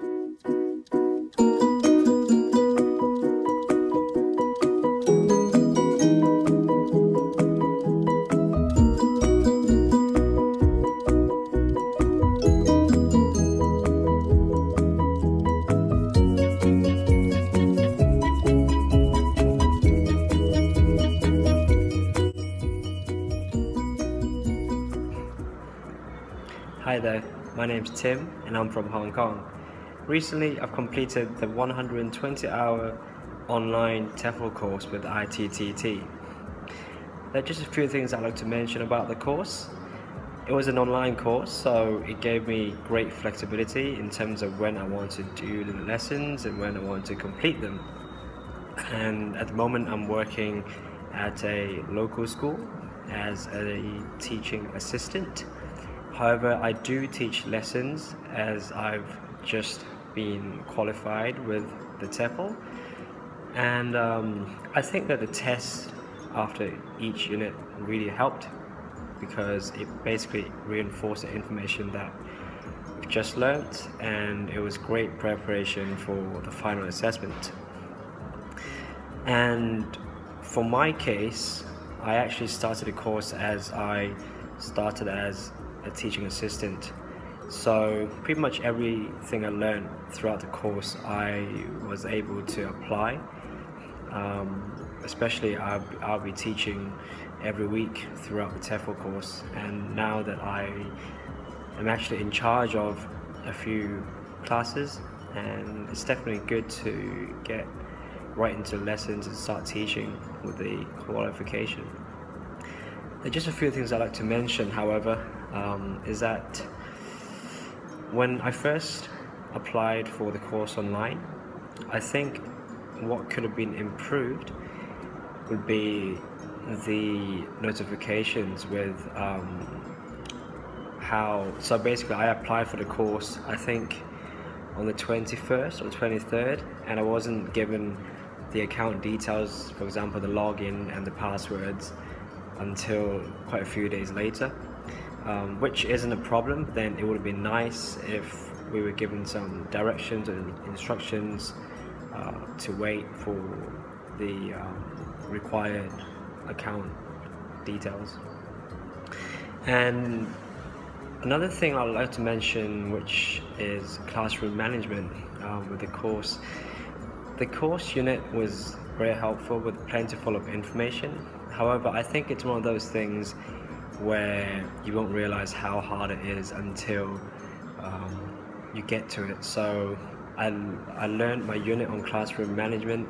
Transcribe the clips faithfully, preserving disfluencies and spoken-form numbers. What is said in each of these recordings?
Hi there, my name's Tim and I'm from Hong Kong. Recently I've completed the one hundred twenty hour online T E F L course with I T T T. There are just a few things I'd like to mention about the course. It was an online course, so it gave me great flexibility in terms of when I want to do the lessons and when I want to complete them. And at the moment I'm working at a local school as a teaching assistant. However, I do teach lessons as I've just been qualified with the T E F L, and um, I think that the tests after each unit really helped because it basically reinforced the information that we've just learnt, and it was great preparation for the final assessment. And for my case, I actually started the course as I started as a teaching assistant, so pretty much everything I learned throughout the course I was able to apply. Um, especially I'll, I'll be teaching every week throughout the T E F L course, and now that I am actually in charge of a few classes, and it's definitely good to get right into lessons and start teaching with the qualification. There are just a few things I'd like to mention, however, um, is that when I first applied for the course online, I think what could have been improved would be the notifications with um, how, so basically I applied for the course, I think on the twenty-first or twenty-third, and I wasn't given the account details, for example the login and the passwords, until quite a few days later, um, which isn't a problem. Then it would have been nice if we were given some directions and instructions uh, to wait for the um, required account details. And another thing I'd like to mention, which is classroom management uh, with the course. The course unit was very helpful with plentiful of information. However, I think it's one of those things where you won't realize how hard it is until um, you get to it. So I, I learned my unit on classroom management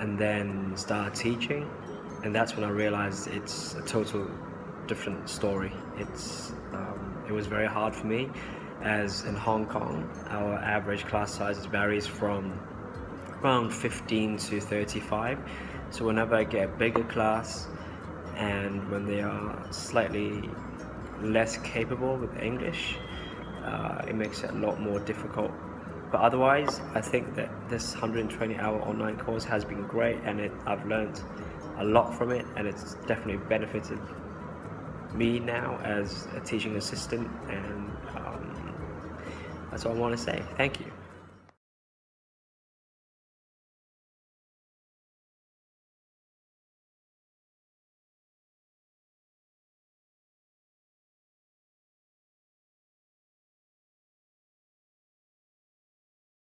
and then started teaching, and that's when I realized it's a total different story. It's, um, it was very hard for me, as in Hong Kong our average class size varies from around fifteen to thirty-five. So whenever I get a bigger class, and when they are slightly less capable with English, uh, it makes it a lot more difficult. But otherwise, I think that this one hundred twenty hour online course has been great, and it, I've learned a lot from it, and it's definitely benefited me now as a teaching assistant, and um, that's all I want to say. Thank you.